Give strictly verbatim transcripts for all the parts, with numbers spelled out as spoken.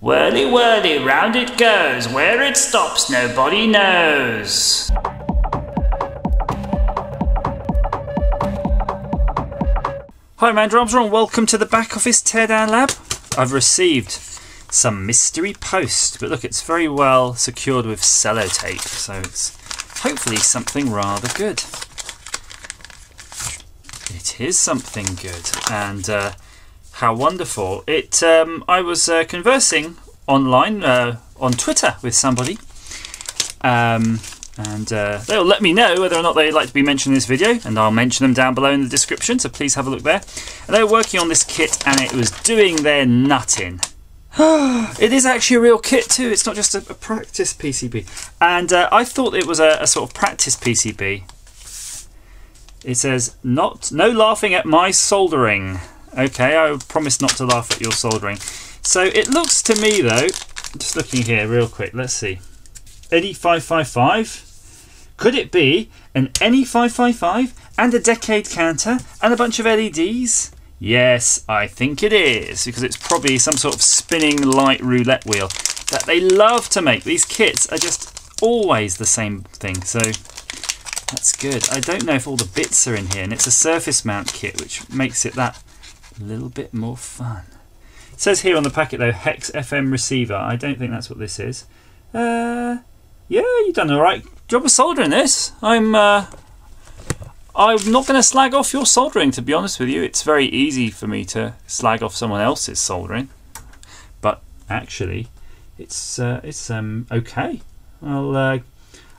Whirly whirly round it goes, where it stops nobody knows. Hi, I'm Andrew Armstrong and welcome to the Back Office Teardown Lab. I've received some mystery post, but look, it's very well secured with sellotape, so it's hopefully something rather good. It is something good, and uh, how wonderful. It. Um, I was uh, conversing online uh, on Twitter with somebody, um, and uh, they'll let me know whether or not they'd like to be mentioned in this video, and I'll mention them down below in the description, so please have a look there. And they were working on this kit, and it was doing their nutting. It is actually a real kit too, it's not just a, a practice P C B. And uh, I thought it was a, a sort of practice P C B. It says, "Not, no laughing at my soldering." Okay, I promise not to laugh at your soldering. So it looks to me though, just looking here real quick, let's see. N E five five five. Could it be an N E five five five and a decade counter and a bunch of L E Ds? Yes, I think it is, because it's probably some sort of spinning light roulette wheel that they love to make. These kits are just always the same thing, so that's good. I don't know if all the bits are in here, and it's a surface mount kit, which makes it that little bit more fun. It says here on the packet though, hex F M receiver. I don't think that's what this is. Uh, yeah, you've done all right job of soldering this. I'm... Uh, I'm not going to slag off your soldering, to be honest with you. It's very easy for me to slag off someone else's soldering, but actually, it's uh, it's um, okay. Well, uh,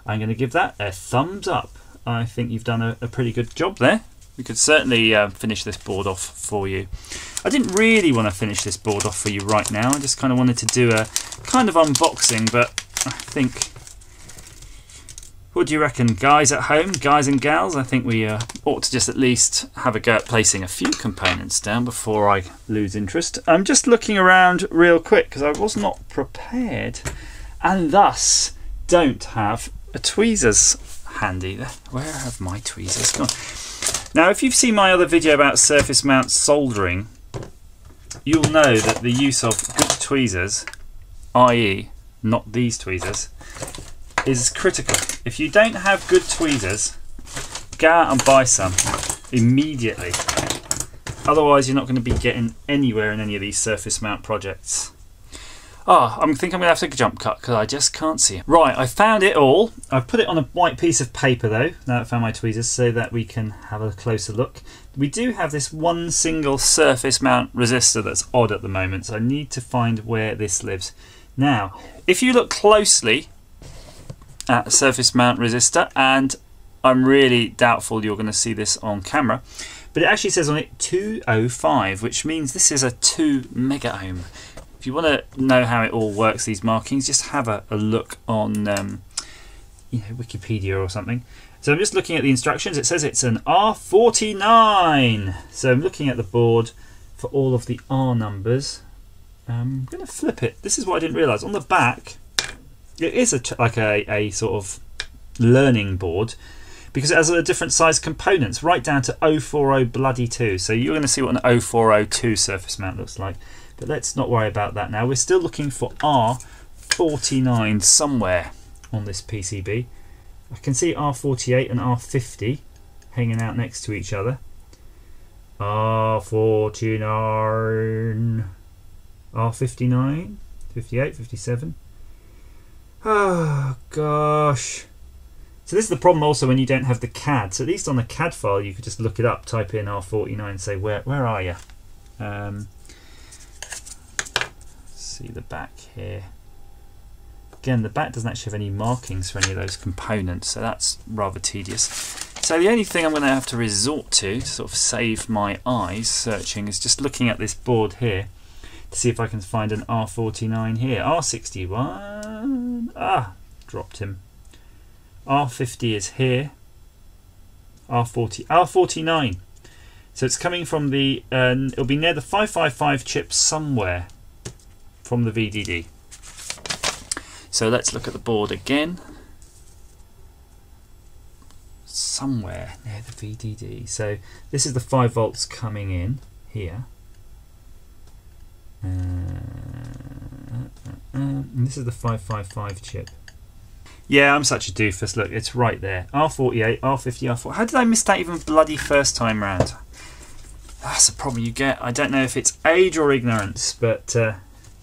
I'm going to give that a thumbs up. I think you've done a, a pretty good job there. We could certainly uh, finish this board off for you. I didn't really want to finish this board off for you right now. I just kind of wanted to do a kind of unboxing, but I think... What do you reckon, guys at home, guys and gals? I think we uh, ought to just at least have a go at placing a few components down before I lose interest. I'm just looking around real quick because I was not prepared and thus don't have a tweezers handy. Where have my tweezers gone? Now, if you've seen my other video about surface mount soldering, you'll know that the use of good tweezers, that is not these tweezers, is critical. If you don't have good tweezers, go out and buy some immediately. Otherwise, you're not going to be getting anywhere in any of these surface mount projects. Oh, I think I'm going to have to jump cut because I just can't see it. Right, I found it all. I've put it on a white piece of paper though, now that I found my tweezers, so that we can have a closer look. We do have this one single surface mount resistor that's odd at the moment, so I need to find where this lives. Now, if you look closely at a surface mount resistor, and I'm really doubtful you're going to see this on camera, but it actually says on it two oh five, which means this is a two mega ohm. If you want to know how it all works, these markings, just have a, a look on um, you know, Wikipedia or something. So I'm just looking at the instructions. It says it's an R forty-nine. So I'm looking at the board for all of the R numbers. I'm going to flip it. This is what I didn't realise. On the back, it is a, like a, a sort of learning board because it has a different size components right down to oh four oh bloody two. So you're going to see what an oh four oh two surface mount looks like. But let's not worry about that now. We're still looking for R forty-nine somewhere on this P C B. I can see R forty-eight and R fifty hanging out next to each other. R forty-nine, R fifty-nine, fifty-eight, fifty-seven. Oh gosh. So this is the problem also when you don't have the C A D. So at least on the C A D file you could just look it up, type in R forty-nine and say where where are you? Um, see the back here. Again, the back doesn't actually have any markings for any of those components, so that's rather tedious. So the only thing I'm going to have to resort to to sort of save my eyes searching is just looking at this board here to see if I can find an R forty-nine here. R sixty-one, ah, dropped him. R fifty is here. R forty, R forty-nine. So it's coming from the, uh, it'll be near the five five five chip somewhere from the V D D. So let's look at the board again. Somewhere near the V D D. So this is the five volts coming in here. Uh, Um, and this is the five five five chip. Yeah, I'm such a doofus. Look, it's right there. R forty-eight, R fifty, R forty. How did I miss that even bloody first time round? That's the problem you get. I don't know if it's age or ignorance, but uh,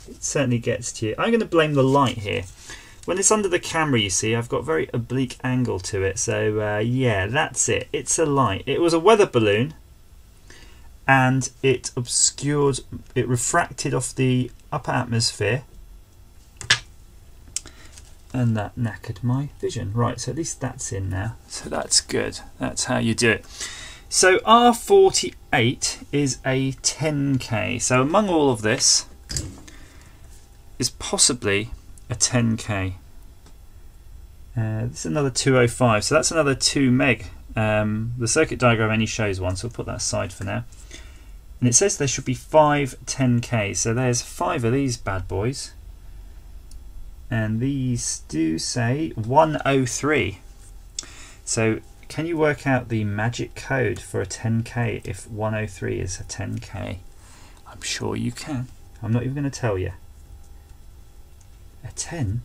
it certainly gets to you. I'm going to blame the light here. When it's under the camera, you see, I've got a very oblique angle to it. So, uh, yeah, that's it. It's a light. It was a weather balloon, and it obscured, it refracted off the upper atmosphere, and that knackered my vision. Right, so at least that's in now. So that's good. That's how you do it. So R forty-eight is a ten K. So among all of this is possibly a ten K. Uh, this is another two oh five. So that's another two meg. Um, the circuit diagram only shows one, so we'll put that aside for now. And it says there should be five ten Ks. So there's five of these bad boys. And these do say one oh three. So can you work out the magic code for a ten K if one oh three is a ten K? I'm sure you can. I'm not even going to tell you. A ten?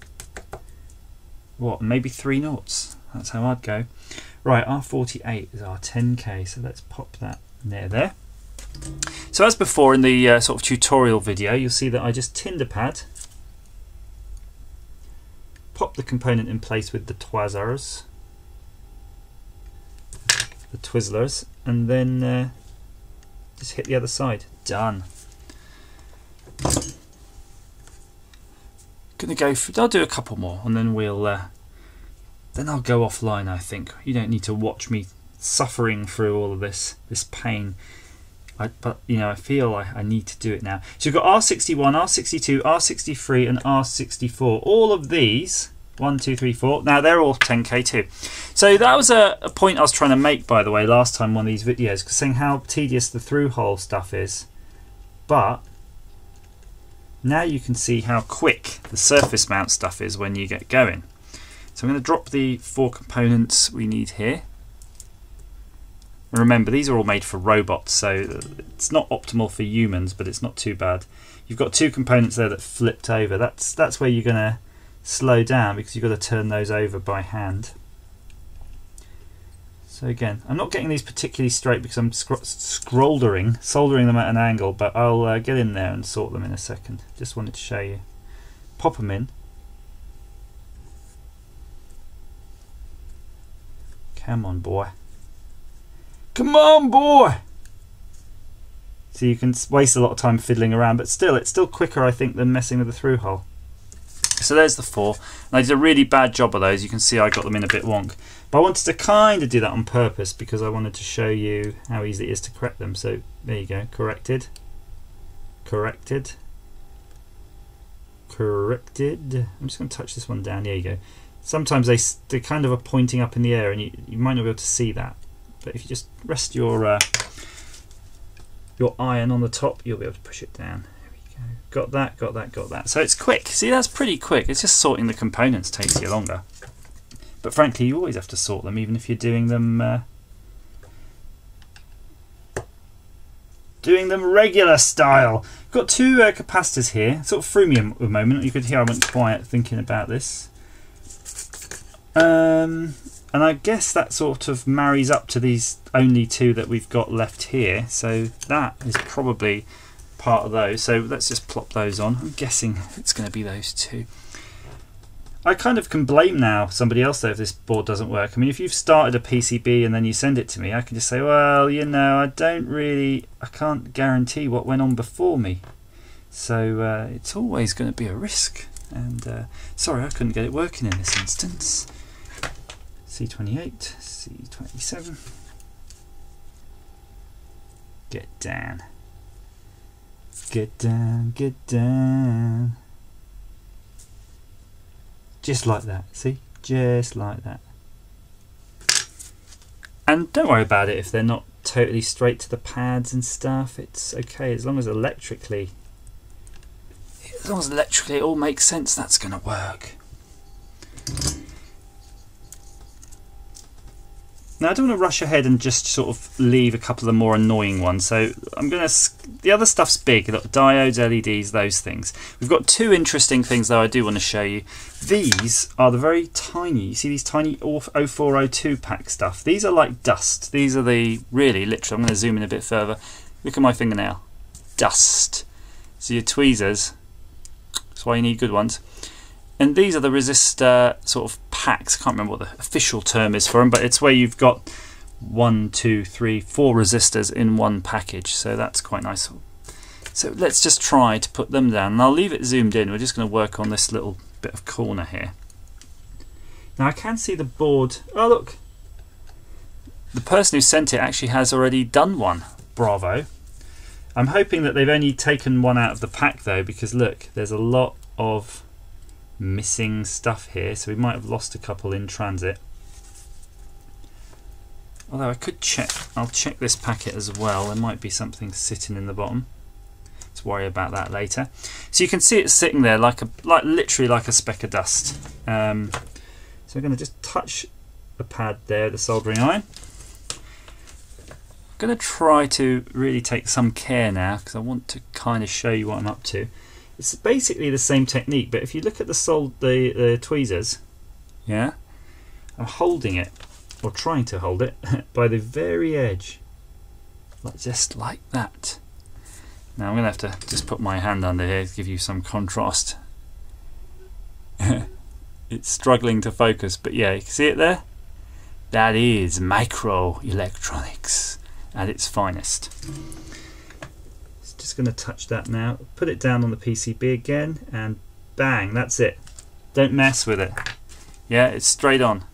What, maybe three noughts? That's how I'd go. Right, R forty-eight is our ten K, so let's pop that near there. So as before in the uh, sort of tutorial video, you'll see that I just tinder pad, pop the component in place with the twizzlers, the twizzlers, and then uh, just hit the other side. Done. Gonna go through. I'll do a couple more, and then we'll. Uh, Then I'll go offline, I think. You don't need to watch me suffering through all of this, this pain. I, but, you know, I feel I, I need to do it now. So you've got R sixty-one, R sixty-two, R sixty-three, and R sixty-four. All of these, one, two, three, four. Now, they're all ten K too. So that was a, a point I was trying to make, by the way, last time one of these videos, because saying how tedious the through-hole stuff is. But now you can see how quick the surface mount stuff is when you get going. So I'm going to drop the four components we need here. And remember, these are all made for robots, so it's not optimal for humans, but it's not too bad. You've got two components there that flipped over. That's, that's where you're going to slow down, because you've got to turn those over by hand. So again, I'm not getting these particularly straight because I'm soldering, soldering them at an angle, but I'll uh, get in there and sort them in a second. Just wanted to show you. Pop them in. Come on, boy. Come on, boy! So you can waste a lot of time fiddling around, but still, it's still quicker, I think, than messing with the through hole. So there's the four. And I did a really bad job of those. You can see I got them in a bit wonk. But I wanted to kind of do that on purpose because I wanted to show you how easy it is to correct them. So there you go. Corrected. Corrected. Corrected. I'm just going to touch this one down. There you go. Sometimes they, they kind of are pointing up in the air and you, you might not be able to see that. But if you just rest your uh, your iron on the top, you'll be able to push it down. There we go. Got that, got that, got that. So it's quick. See, that's pretty quick. It's just sorting the components takes you longer. But frankly, you always have to sort them, even if you're doing them, uh, doing them regular style. Got two uh, capacitors here. Sort of threw me a moment. You could hear I went quiet thinking about this. Um, and I guess that sort of marries up to these only two that we've got left here. So that is probably part of those. So let's just plop those on. I'm guessing it's going to be those two. I kind of can blame now somebody else though if this board doesn't work. I mean, if you've started a P C B and then you send it to me, I can just say, well, you know, I don't really, I can't guarantee what went on before me. So uh, it's always going to be a risk. And uh, sorry, I couldn't get it working in this instance. C twenty-eight, C twenty-seven. Get down. Get down, get down. Just like that, see? Just like that. And don't worry about it if they're not totally straight to the pads and stuff. It's okay as long as electrically, as long as electrically it all makes sense, that's going to work. Now I don't want to rush ahead and just sort of leave a couple of the more annoying ones, so I'm going to, the other stuff's big, diodes, L E Ds, those things. We've got two interesting things though I do want to show you. These are the very tiny, you see these tiny oh four oh two pack stuff. These are like dust. These are the really, literally, I'm going to zoom in a bit further. Look at my fingernail. Dust. So your tweezers, that's why you need good ones. And these are the resistor sort of packs. I can't remember what the official term is for them, but it's where you've got one, two, three, four resistors in one package. So that's quite nice. So let's just try to put them down. And I'll leave it zoomed in. We're just going to work on this little bit of corner here. Now I can see the board. Oh, look. The person who sent it actually has already done one. Bravo. I'm hoping that they've only taken one out of the pack though, because look, there's a lot of missing stuff here, so we might have lost a couple in transit. Although I could check, I'll check this packet as well. There might be something sitting in the bottom. Let's worry about that later. So you can see it's sitting there like a, like literally like a speck of dust. Um, so I'm going to just touch the pad there, the soldering iron. I'm going to try to really take some care now because I want to kind of show you what I'm up to. It's basically the same technique, but if you look at the sold the, the tweezers, yeah, I'm holding it or trying to hold it by the very edge, like just like that. Now I'm going to have to just put my hand under here to give you some contrast. It's struggling to focus, but yeah, you can see it there. That is microelectronics at its finest. Just going to touch that now, put it down on the P C B again, and bang, that's it. Don't mess with it. Yeah, it's straight on.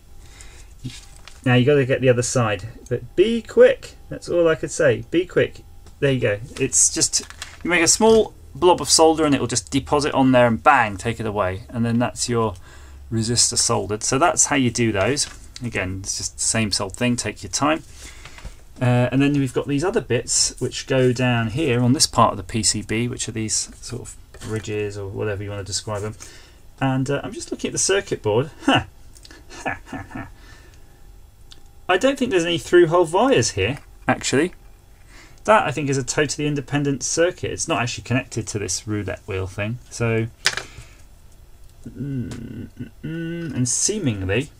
Now you got to get the other side, but be quick. That's all I could say. Be quick. There you go. It's just, you make a small blob of solder and it will just deposit on there and bang, take it away, and then that's your resistor soldered. So that's how you do those. Again, it's just the same sort of thing. Take your time. Uh, and then we've got these other bits which go down here on this part of the P C B, which are these sort of ridges or whatever you want to describe them. And uh, I'm just looking at the circuit board. Huh. I don't think there's any through-hole wires here, actually. That, I think, is a totally independent circuit. It's not actually connected to this roulette wheel thing. So, mm, mm, and seemingly,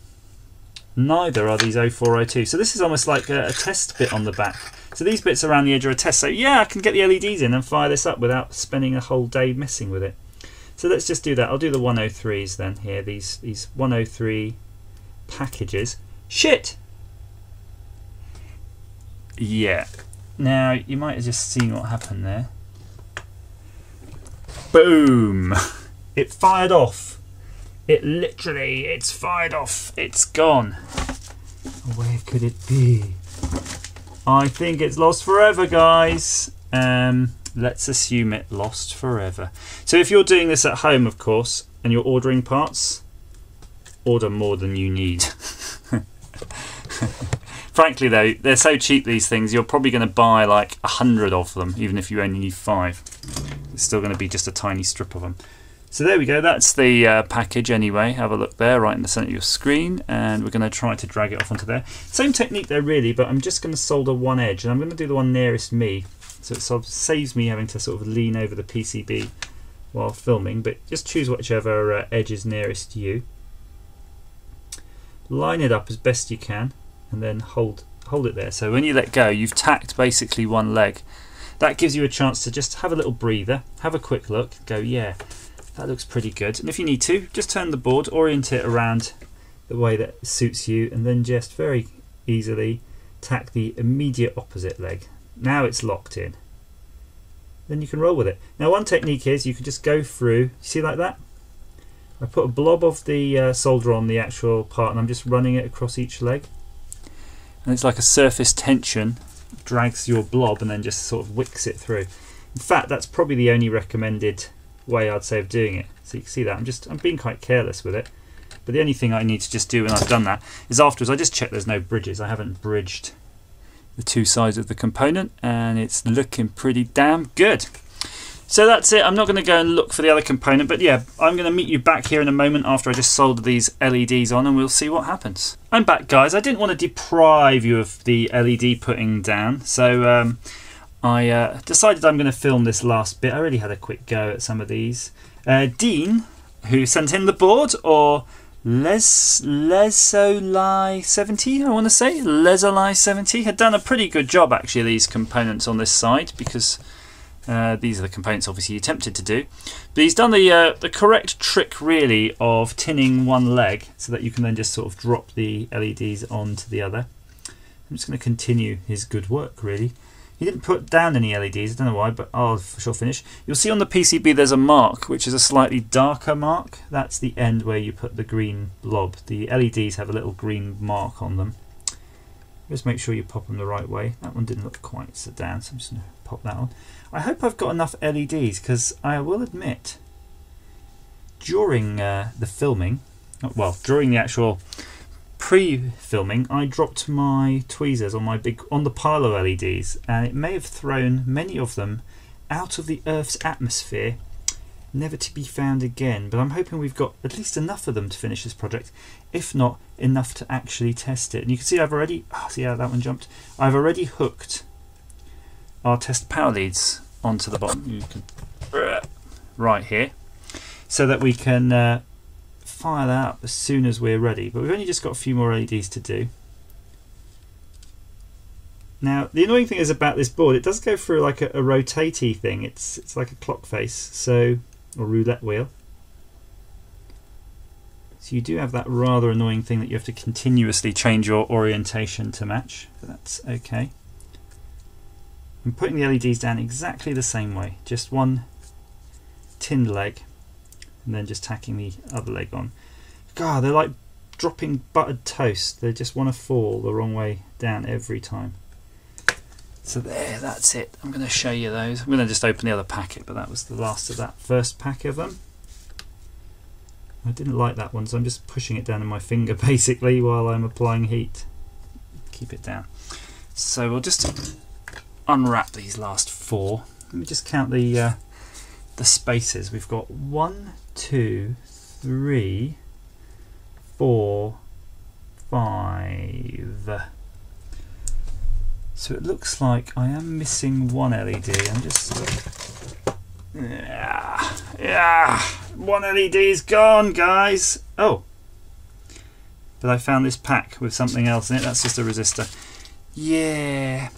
neither are these oh four oh two. So this is almost like a, a test bit on the back. So these bits around the edge are a test. So yeah, I can get the L E Ds in and fire this up without spending a whole day messing with it. So let's just do that. I'll do the one oh threes then here, these, these one oh three packages. Shit! Yeah. Now, you might have just seen what happened there. Boom! It fired off. It literally, it's fired off, it's gone. Where could it be? I think it's lost forever, guys. Um, let's assume it lost forever. So if you're doing this at home, of course, and you're ordering parts, order more than you need. Frankly though, they're so cheap, these things, you're probably gonna buy like a hundred of them, even if you only need five. It's still gonna be just a tiny strip of them. So there we go, that's the uh, package anyway. Have a look there, right in the centre of your screen, and we're going to try to drag it off onto there. Same technique there really, but I'm just going to solder one edge, and I'm going to do the one nearest me, so it sort of saves me having to sort of lean over the P C B while filming, but just choose whichever uh, edge is nearest you. Line it up as best you can, and then hold, hold it there. So when you let go, you've tacked basically one leg. That gives you a chance to just have a little breather, have a quick look, go yeah. That looks pretty good, and if you need to, just turn the board, orient it around the way that suits you, and then just very easily tack the immediate opposite leg. Now it's locked in. Then you can roll with it. Now one technique is you can just go through, you see like that? I put a blob of the uh, solder on the actual part and I'm just running it across each leg. And it's like a surface tension, drags your blob and then just sort of wicks it through. In fact, that's probably the only recommended way I'd say of doing it. So you can see that I'm just I'm being quite careless with it, but the only thing I need to just do when I've done that is afterwards I just check there's no bridges. I haven't bridged the two sides of the component and it's looking pretty damn good. So that's it. I'm not going to go and look for the other component, but yeah, I'm going to meet you back here in a moment after I just solder these L E Ds on and we'll see what happens. I'm back, guys. I didn't want to deprive you of the L E D putting down, so um, I uh, decided I'm going to film this last bit. I really had a quick go at some of these. Uh, Dean, who sent in the board, or Les Lesoli seventy, I want to say, Lesoli seventy, had done a pretty good job, actually, these components on this side, because... Uh, these are the components obviously he attempted to do. But he's done the uh, the correct trick really of tinning one leg so that you can then just sort of drop the L E Ds onto the other. I'm just going to continue his good work really. He didn't put down any L E Ds, I don't know why, but I'll for sure finish. You'll see on the P C B there's a mark, which is a slightly darker mark. That's the end where you put the green blob. The L E Ds have a little green mark on them. Just make sure you pop them the right way. That one didn't look quite so down, so I'm just going to pop that on. I hope I've got enough L E Ds, because I will admit, during uh, the filming, well, during the actual pre-filming, I dropped my tweezers on my big on the pile of L E Ds, and it may have thrown many of them out of the Earth's atmosphere, never to be found again. But I'm hoping we've got at least enough of them to finish this project, if not enough to actually test it. And you can see I've already, oh, see how that one jumped? I've already hooked our test power leads onto the bottom, you can, right here, so that we can uh, fire that up as soon as we're ready. But we've only just got a few more L E Ds to do. Now the annoying thing is about this board, it does go through like a, a rotatey thing. It's it's like a clock face, so or roulette wheel. So you do have that rather annoying thing that you have to continuously change your orientation to match. But that's okay. I'm putting the L E Ds down exactly the same way, just one tinned leg and then just tacking the other leg on. God, they're like dropping buttered toast, they just want to fall the wrong way down every time. So there, that's it. I'm going to show you those. I'm going to just open the other packet, but that was the last of that first pack of them. I didn't like that one, so I'm just pushing it down in my finger basically while I'm applying heat. Keep it down. So we'll just unwrap these last four. Let me just count the uh, the spaces. We've got one, two, three, four, five. So it looks like I am missing one L E D. I'm just yeah, yeah. One L E D's gone, guys. Oh, but I found this pack with something else in it. That's just a resistor. Yeah.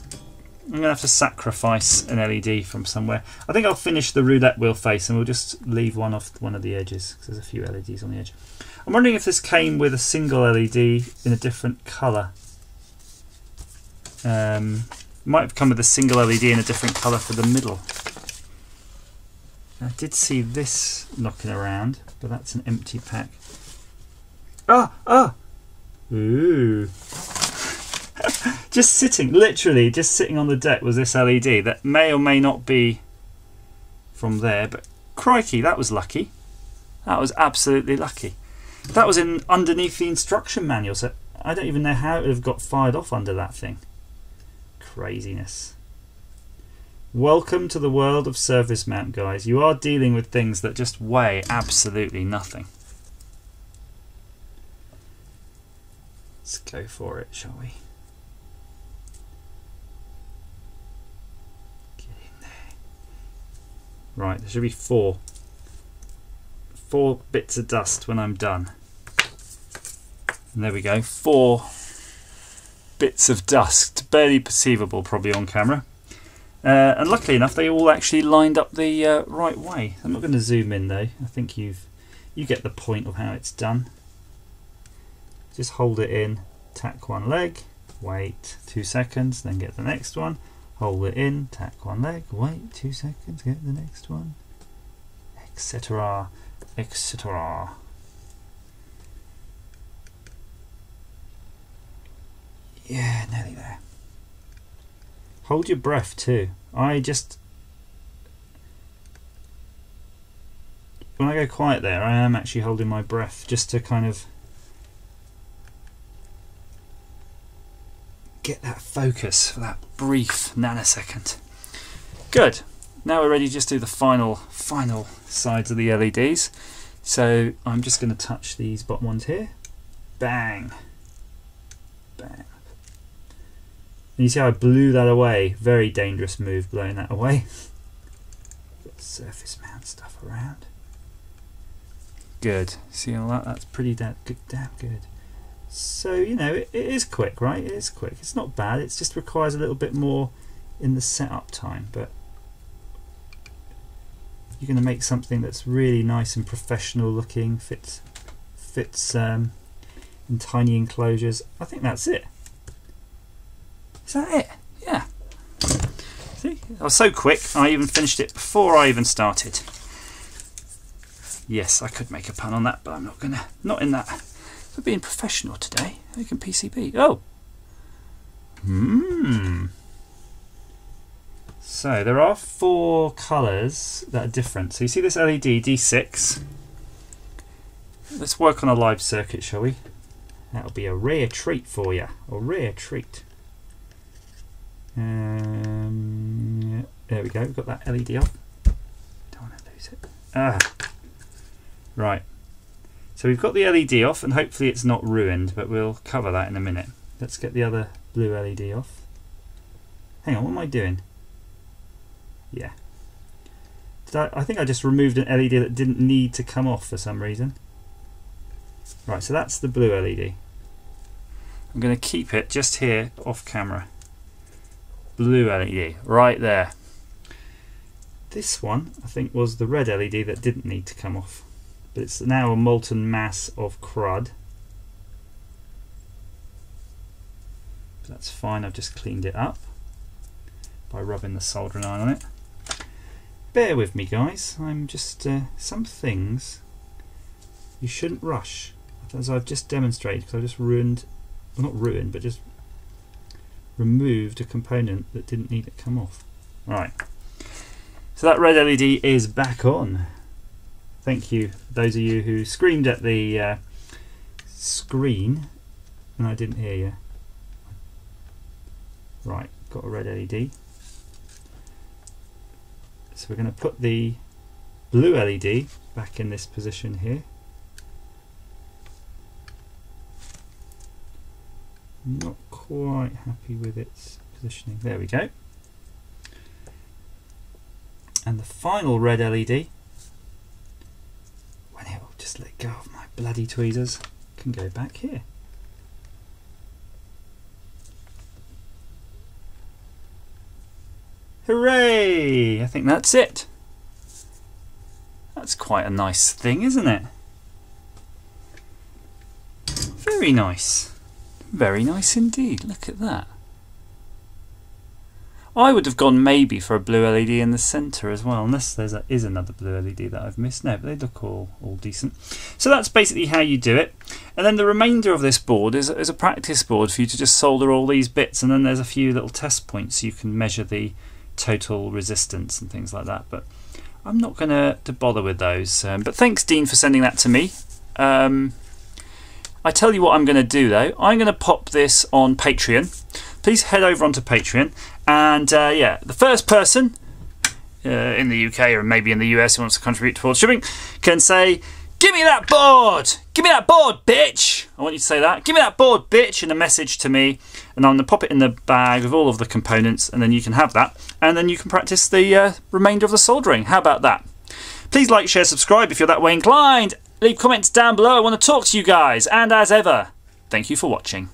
I'm going to have to sacrifice an L E D from somewhere. I think I'll finish the roulette wheel face and we'll just leave one off one of the edges because there's a few L E Ds on the edge. I'm wondering if this came with a single L E D in a different colour. Um, it might have come with a single L E D in a different colour for the middle. I did see this knocking around, but that's an empty pack. Ah! Ah! Ooh! Just sitting, literally just sitting on the deck was this L E D that may or may not be from there, but crikey, that was lucky. That was absolutely lucky. That was in underneath the instruction manual, so I don't even know how it would have got fired off under that thing. Craziness. Welcome to the world of surface mount, guys. You are dealing with things that just weigh absolutely nothing. Let's go for it, shall we? Right, there should be four. Four bits of dust when I'm done. And there we go, four bits of dust, barely perceivable probably on camera. Uh, and luckily enough, they all actually lined up the uh, right way. I'm not going to zoom in though. I think you've you get the point of how it's done. Just hold it in, tack one leg, wait two seconds, then get the next one. Hold it in, tack one leg, wait two seconds, get the next one, et cetera, et cetera. Yeah, nearly there. Hold your breath too. I just... When I go quiet there, I am actually holding my breath just to kind of get that focus for that brief nanosecond. Good. Now we're ready to just do the final, final sides of the L E Ds. So I'm just going to touch these bottom ones here. Bang. Bang. And you see how I blew that away? Very dangerous move, blowing that away. Got surface mount stuff around. Good. See all that? That's pretty damn good. Damn good. So, you know, it, it is quick, right? It is quick. It's not bad. It just requires a little bit more in the setup time, but you're going to make something that's really nice and professional looking, fits fits um, in tiny enclosures. I think that's it. Is that it? Yeah. See, I was so quick. I even finished it before I even started. Yes, I could make a pun on that, but I'm not gonna. Not in that. We're being professional today. Making P C B. Oh. Hmm. So there are four colours that are different. So you see this L E D D six. Let's work on a live circuit, shall we? That'll be a rare treat for you. A rare treat. Um, there we go. We've got that L E D off. Don't want to lose it. Ah. Right. So we've got the L E D off, and hopefully it's not ruined, but we'll cover that in a minute. Let's get the other blue L E D off. Hang on, what am I doing? Yeah. Did I, I think I just removed an L E D that didn't need to come off for some reason. Right, so that's the blue L E D. I'm going to keep it just here off camera. Blue L E D, right there. This one, I think, was the red L E D that didn't need to come off. But it's now a molten mass of crud. But that's fine, I've just cleaned it up by rubbing the soldering iron on it. Bear with me, guys. I'm just uh, some things you shouldn't rush, as I've just demonstrated, because I've just ruined, well, not ruined, but just removed a component that didn't need it to come off. Right. So that red L E D is back on. Thank you, those of you who screamed at the uh, screen, and I didn't hear you. Right, got a red L E D. So we're going to put the blue L E D back in this position here. Not quite happy with its positioning. There we go. And the final red L E D. When it will just let go of my bloody tweezers, can go back here. Hooray! I think that's it. That's quite a nice thing, isn't it? Very nice. Very nice indeed. Look at that. I would have gone maybe for a blue L E D in the centre as well, unless there is another blue L E D that I've missed. No, but they look all, all decent. So that's basically how you do it. And then the remainder of this board is, is a practice board for you to just solder all these bits, and then there's a few little test points you can measure the total resistance and things like that, but I'm not going to bother with those. Um, but thanks, Dean, for sending that to me. Um, I tell you what I'm going to do, though. I'm going to pop this on Patreon. Please head over onto Patreon. And, uh, yeah, the first person uh, in the U K or maybe in the U S who wants to contribute towards shipping can say, "Give me that board! Give me that board, bitch!" I want you to say that. "Give me that board, bitch!" in a message to me. And I'm going to pop it in the bag with all of the components, and then you can have that. And then you can practice the uh, remainder of the soldering. How about that? Please like, share, subscribe if you're that way inclined. Leave comments down below. I want to talk to you guys. And as ever, thank you for watching.